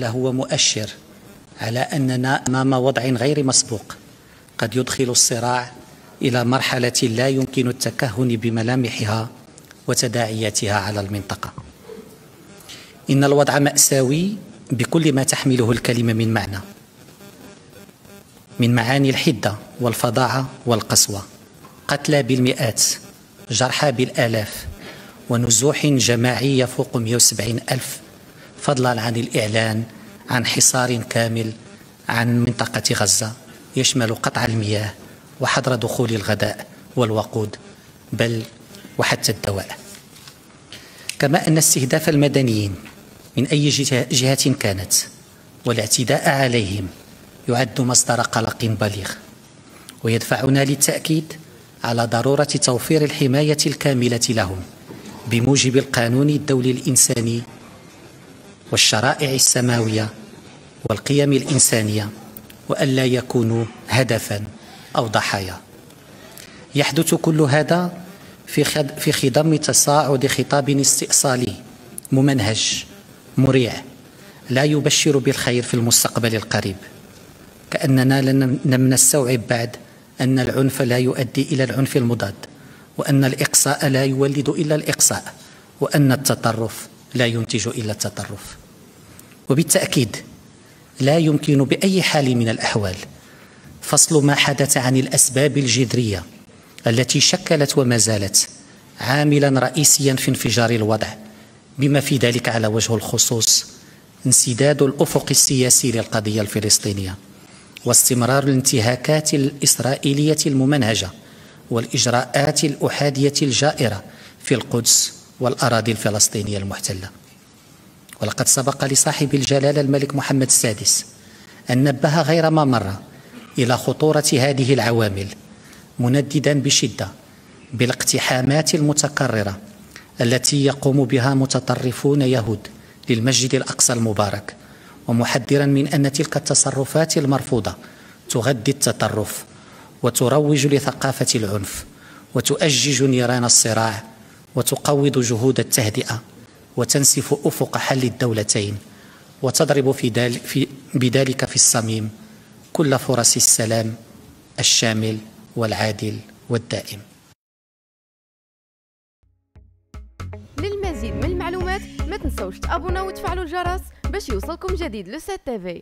لهو مؤشر على أننا أمام وضع غير مسبوق قد يدخل الصراع إلى مرحلة لا يمكن التكهن بملامحها وتداعياتها على المنطقة. إن الوضع مأساوي بكل ما تحمله الكلمة من معنى، من معاني الحدة والفظاعة والقسوة، قتلى بالمئات، جرحى بالآلاف، ونزوح جماعي يفوق 170,000، فضلا عن الإعلان عن حصار كامل عن منطقة غزة يشمل قطع المياه وحظر دخول الغذاء والوقود بل وحتى الدواء. كما أن استهداف المدنيين من أي جهة كانت والاعتداء عليهم يعد مصدر قلق بليغ، ويدفعنا للتأكيد على ضرورة توفير الحماية الكاملة لهم بموجب القانون الدولي الإنساني والشرائع السماوية والقيم الإنسانية، وألا يكونوا هدفاً أو ضحايا. يحدث كل هذا في خضم تصاعد خطاب استئصالي ممنهج مريع لا يبشر بالخير في المستقبل القريب، كأننا لم نستوعب بعد أن العنف لا يؤدي إلى العنف المضاد، وأن الإقصاء لا يولد إلا الإقصاء، وأن التطرف لا ينتج إلا التطرف. وبالتأكيد لا يمكن بأي حال من الأحوال فصل ما حدث عن الأسباب الجذرية التي شكلت وما زالت عاملا رئيسيا في انفجار الوضع، بما في ذلك على وجه الخصوص انسداد الأفق السياسي للقضية الفلسطينية واستمرار الانتهاكات الإسرائيلية الممنهجة والإجراءات الأحادية الجائرة في القدس والأراضي الفلسطينية المحتلة. ولقد سبق لصاحب الجلالة الملك محمد السادس أن نبه غير ما مر إلى خطورة هذه العوامل، منددا بشدة بالاقتحامات المتكررة التي يقوم بها متطرفون يهود للمسجد الأقصى المبارك، ومحذرا من أن تلك التصرفات المرفوضة تغذي التطرف وتروج لثقافة العنف وتؤجج نيران الصراع وتقوض جهود التهدئة وتنسف أفق حل الدولتين، وتضرب بذلك في الصميم كل فرص السلام الشامل والعادل والدائم. للمزيد من المعلومات ما تنسوش تابونا وتفعلوا الجرس باش يوصلكم جديد لو 7 تي في.